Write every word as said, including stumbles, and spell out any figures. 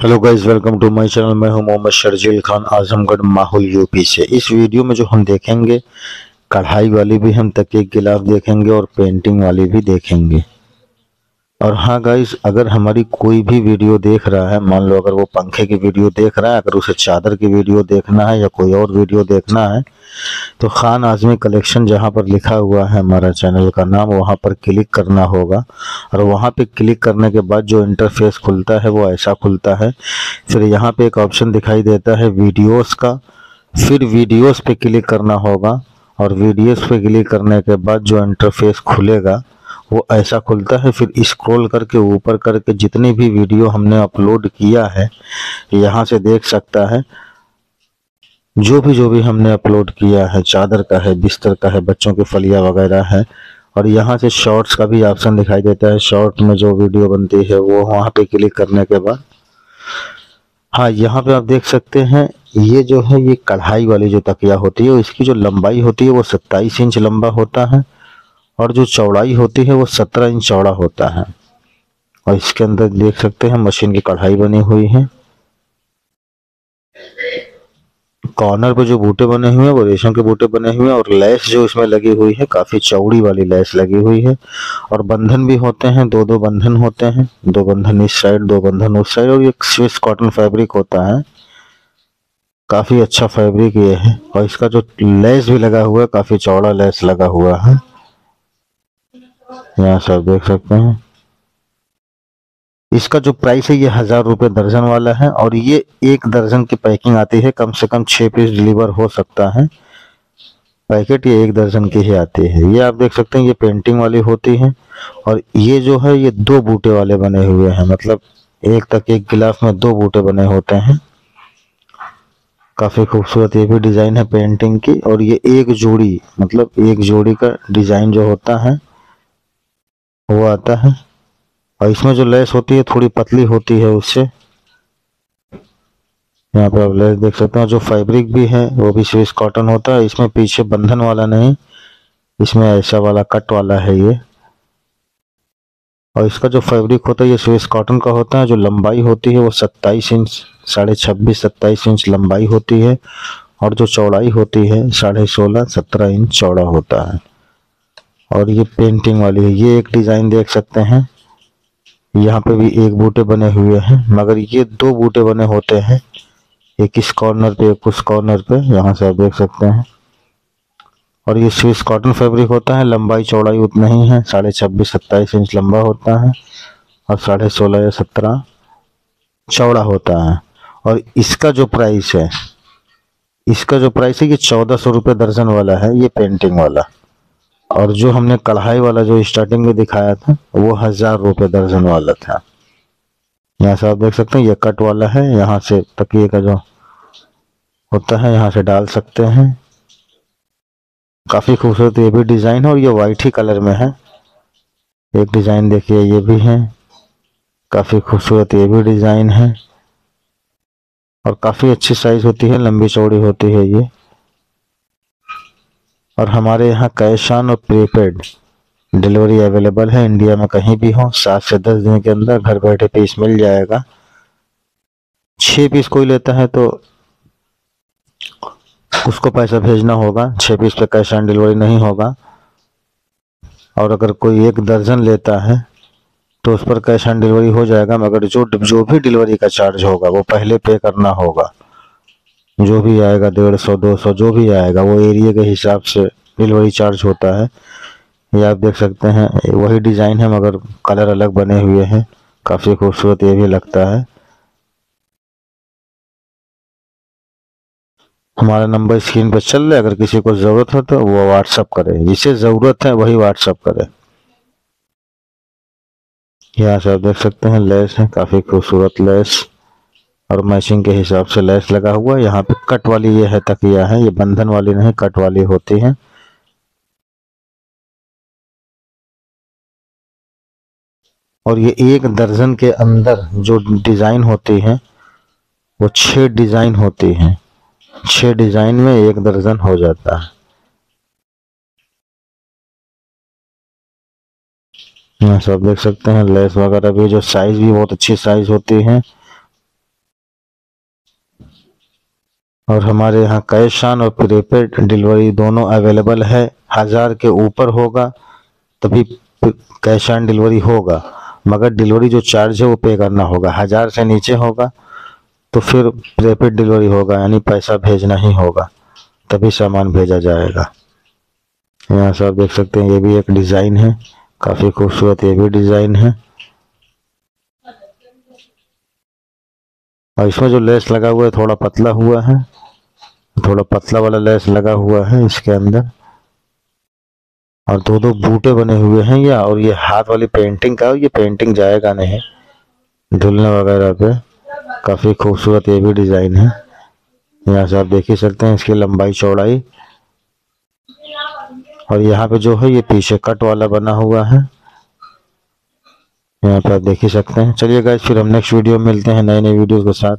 Hello guys, welcome to my channel. मैं हूं मोहम्मद शर्जील खान, आजमगढ़ माहौल यूपी से। इस वीडियो में जो हम देखेंगे, कढ़ाई वाली भी हम तकिया गिलाफ देखेंगे और पेंटिंग वाली भी देखेंगे। और हाँ गाइस, अगर हमारी कोई भी वीडियो देख रहा है, मान लो अगर वो पंखे की वीडियो देख रहा है, अगर उसे चादर की वीडियो देखना है या कोई और वीडियो देखना है, तो खान आज़मी कलेक्शन जहाँ पर लिखा हुआ है हमारा चैनल का नाम, वहाँ पर क्लिक करना होगा। और वहाँ पे क्लिक करने के बाद जो इंटरफेस खुलता है वो ऐसा खुलता है। फिर यहाँ पे एक ऑप्शन दिखाई देता है वीडियोस का, फिर वीडियोस पे क्लिक करना होगा। और वीडियोस पे क्लिक करने के बाद जो इंटरफेस खुलेगा वो ऐसा खुलता है। फिर स्क्रॉल करके ऊपर करके जितनी भी वीडियो हमने अपलोड किया है यहाँ से देख सकता है। जो भी जो भी हमने अपलोड किया है, चादर का है, बिस्तर का है, बच्चों के फलिया वगैरह है। और यहाँ से शॉर्ट्स का भी ऑप्शन दिखाई देता है, शॉर्ट में जो वीडियो बनती है वो वहाँ पे क्लिक करने के बाद, हाँ यहाँ पे आप देख सकते हैं। ये जो है ये कढ़ाई वाली जो तकिया होती है, इसकी जो लंबाई होती है वो सत्ताईस इंच लंबा होता है और जो चौड़ाई होती है वो सत्रह इंच चौड़ा होता है। और इसके अंदर देख सकते हैं मशीन की कढ़ाई बनी हुई है। कॉर्नर पे जो बूटे बने हुए हैं वो रेशम के बूटे बने हुए हैं। और लैस जो इसमें लगी हुई है काफी चौड़ी वाली लैस लगी हुई है। और बंधन भी होते हैं, दो दो बंधन होते हैं, दो बंधन इस साइड, दो बंधन उस साइड। और ये स्विस कॉटन फैब्रिक होता है, काफी अच्छा फैब्रिक ये है। और इसका जो लैस भी लगा हुआ है काफी चौड़ा लैस लगा हुआ है, यहाँ से आप देख सकते हैं। इसका जो प्राइस है ये हजार रुपये दर्जन वाला है। और ये एक दर्जन की पैकिंग आती है, कम से कम छः पीस डिलीवर हो सकता है। पैकेट ये एक दर्जन की ही आती है। ये आप देख सकते हैं, ये पेंटिंग वाली होती है। और ये जो है ये दो बूटे वाले बने हुए हैं, मतलब एक तक एक गिलाफ में दो बूटे बने होते हैं। काफ़ी खूबसूरत ये भी डिज़ाइन है पेंटिंग की। और ये एक जोड़ी, मतलब एक जोड़ी का डिज़ाइन जो होता है वो आता है। और इसमें जो लेस होती है थोड़ी पतली होती है, उससे यहाँ पर आप लेस देख सकते हैं। जो फैब्रिक भी है वो भी स्विस कॉटन होता है। इसमें पीछे बंधन वाला नहीं, इसमें ऐसा वाला कट वाला है ये। और इसका जो फैब्रिक होता है ये स्विस कॉटन का होता है। जो लंबाई होती है वो सत्ताईस इंच, साढ़े छब्बीस सत्ताईस इंच लंबाई होती है। और जो चौड़ाई होती है साढ़े सोलह सत्रह इंच चौड़ा होता है। और ये पेंटिंग वाली है। ये एक डिज़ाइन देख सकते हैं, यहाँ पे भी एक बूटे बने हुए हैं, मगर ये दो बूटे बने होते हैं, एक इस कॉर्नर पे एक उस कॉर्नर पे, यहाँ से आप देख सकते हैं। और ये स्विस कॉटन फैब्रिक होता है, लंबाई चौड़ाई उतना ही है, साढ़े छब्बीस सत्ताईस इंच लंबा होता है और साढ़े सोलह या सत्रह चौड़ा होता है। और इसका जो प्राइस है, इसका जो प्राइस है ये चौदह सौ रुपये दर्जन वाला है, ये पेंटिंग वाला। और जो हमने कढ़ाई वाला जो स्टार्टिंग में दिखाया था वो हजार रुपये दर्जन वाला था। यहाँ से आप देख सकते हैं, ये कट वाला है, यहाँ से तकिए का जो होता है यहाँ से डाल सकते हैं। काफ़ी खूबसूरत ये भी डिज़ाइन है। और ये वाइट ही कलर में है। एक डिज़ाइन देखिए ये भी है, काफ़ी खूबसूरत ये भी डिज़ाइन है। और काफ़ी अच्छी साइज़ होती है, लंबी चौड़ी होती है ये। और हमारे यहाँ कैश ऑन और प्रीपेड डिलीवरी अवेलेबल है, इंडिया में कहीं भी हो। सात से दस दिन के अंदर घर बैठे पीस मिल जाएगा। छः पीस कोई लेता है तो उसको पैसा भेजना होगा, छः पीस पे कैश ऑन डिलीवरी नहीं होगा। और अगर कोई एक दर्जन लेता है तो उस पर कैश ऑन डिलीवरी हो जाएगा, मगर जो जो भी डिलीवरी का चार्ज होगा वो पहले पे करना होगा। जो भी आएगा, डेढ़ सौ दो सौ जो भी आएगा, वो एरिया के हिसाब से डिलीवरी चार्ज होता है। ये आप देख सकते हैं, वही डिज़ाइन है मगर कलर अलग बने हुए हैं। काफ़ी खूबसूरत ये भी लगता है। हमारा नंबर स्क्रीन पर चल रहा है, अगर किसी को ज़रूरत हो तो वो व्हाट्सअप करे, जिसे ज़रूरत है वही व्हाट्सअप करे। यहाँ से आप देख सकते हैं लेस है, काफ़ी खूबसूरत लेस और मैचिंग के हिसाब से लेस लगा हुआ है। यहाँ पे कट वाली ये है तकिया है, ये बंधन वाली नहीं कट वाली होती है। और ये एक दर्जन के अंदर जो डिज़ाइन होती है वो छः डिज़ाइन होती है, छः डिज़ाइन में एक दर्जन हो जाता है। यहाँ सब देख सकते हैं लेस वगैरह भी, जो साइज़ भी बहुत अच्छी साइज़ होती है। और हमारे यहाँ कैश ऑन और प्रीपेड डिलीवरी दोनों अवेलेबल है। हज़ार के ऊपर होगा तभी कैश ऑन डिलीवरी होगा, मगर डिलीवरी जो चार्ज है वो पे करना होगा। हज़ार से नीचे होगा तो फिर प्रीपेड डिलीवरी होगा, यानी पैसा भेजना ही होगा तभी सामान भेजा जाएगा। यहाँ से आप देख सकते हैं ये भी एक डिज़ाइन है, काफ़ी खूबसूरत ये भी डिज़ाइन है। और इसमें जो लेस लगा हुआ है थोड़ा पतला हुआ है, थोड़ा पतला वाला लेस लगा हुआ है इसके अंदर। और दो दो बूटे बने हुए हैं या, और ये हाथ वाली पेंटिंग का, ये पेंटिंग जाएगा नहीं ढुलने वगैरह पे। काफ़ी खूबसूरत ये भी डिज़ाइन है। यहाँ से आप देख ही सकते हैं इसकी लंबाई चौड़ाई। और यहाँ पे जो है ये पीछे कट वाला बना हुआ है, यहाँ पर आप देख ही सकते हैं। चलिए गाइस, फिर हम नेक्स्ट वीडियो में मिलते हैं नए नए वीडियोस के साथ।